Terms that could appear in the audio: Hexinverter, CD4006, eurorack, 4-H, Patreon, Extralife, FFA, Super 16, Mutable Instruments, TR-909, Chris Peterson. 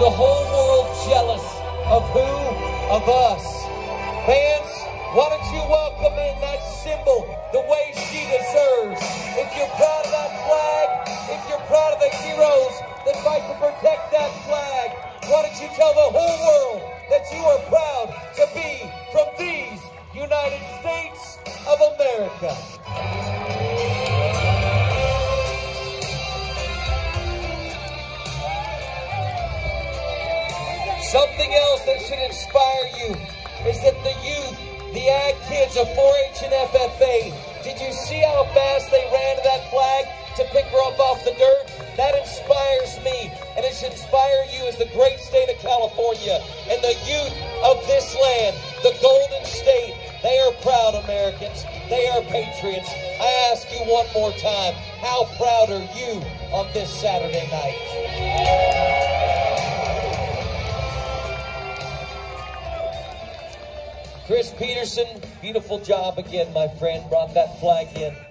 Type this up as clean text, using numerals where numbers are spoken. the whole world jealous of who? Of us. Fans, why don't you welcome in that symbol the way she deserves. If you're proud of that flag, if you're proud of the heroes that fight to protect that flag, why don't you tell the whole world that you are proud to be from these United States of America. Something else that should inspire you is that the youth, the ag kids of 4-H and FFA, did you see how fast they ran to that flag to pick her up off the dirt? That inspires me, and it should inspire you as the great state of California and the youth of this land, the Golden State. They are proud Americans. They are patriots. I ask you one more time, how proud are you on this Saturday night? Chris Peterson, beautiful job again, my friend, brought that flag in.